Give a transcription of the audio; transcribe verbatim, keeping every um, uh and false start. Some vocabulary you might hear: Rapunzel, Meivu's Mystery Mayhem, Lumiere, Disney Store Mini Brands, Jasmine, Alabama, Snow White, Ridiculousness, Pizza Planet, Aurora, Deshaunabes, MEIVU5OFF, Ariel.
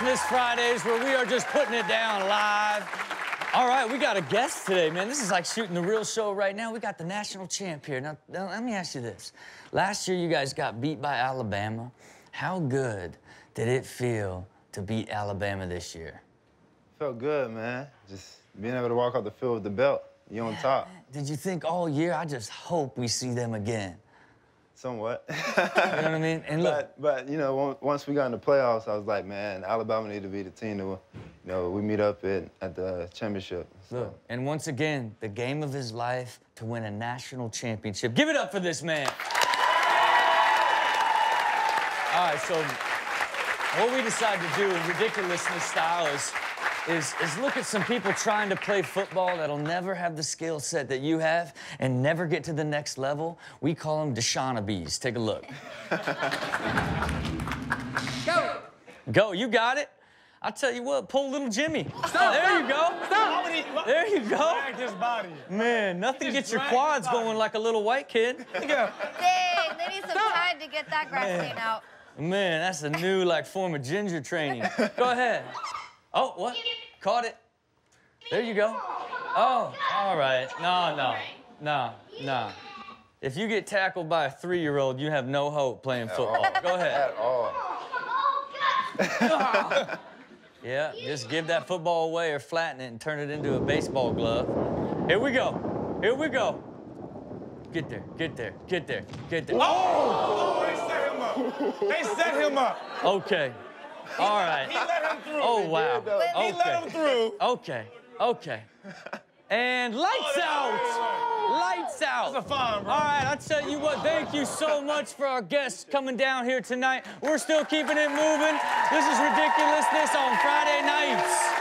Ridiculousness Fridays, where we are just putting it down live. All right, we got a guest today, man. This is like shooting the real show right now. We got the national champ here. Now, now let me ask you this. Last year, you guys got beat by Alabama. How good did it feel to beat Alabama this year? Felt good, man. Just being able to walk out the field with the belt. You on yeah, top. Man. Did you think all year, I just hope we see them again? Somewhat. You know what I mean? And look, but, but you know, once we got in the playoffs, I was like, man, Alabama need to be the team to, you know, we meet up at, at the championship. So. Look, and once again, the game of his life to win a national championship. Give it up for this man. All right, so what we decided to do in Ridiculousness style is, is, is look at some people trying to play football that'll never have the skill set that you have and never get to the next level. We call them Deshaunabes. Take a look. Go. Go, you got it? I'll tell you what, pull little Jimmy. Stop, there stop, you go. Stop. There you go. Drag his body. Man, nothing you gets your quads going like a little white kid. There you go. Dang, they need some stop. time to get that grass Man. Stain out. Man, that's a new like form of ginger training. Go ahead. Oh, what? Caught it. There you go. Oh, all right. No, no, no, no. If you get tackled by a three-year-old, you have no hope playing football. At all. Go ahead. At all. Oh. Yeah, just give that football away or flatten it and turn it into a baseball glove. Here we go. Here we go. Get there, get there, get there, get there. Oh! They set him up. They set him up. OK. All right. He let him through. Oh, wow. He okay. let him through. OK, OK. And lights oh, out. Right. Lights out. That's a fine, bro. All right, I'll tell you what, thank you so much for our guests coming down here tonight. We're still keeping it moving. This is Ridiculousness on Friday nights.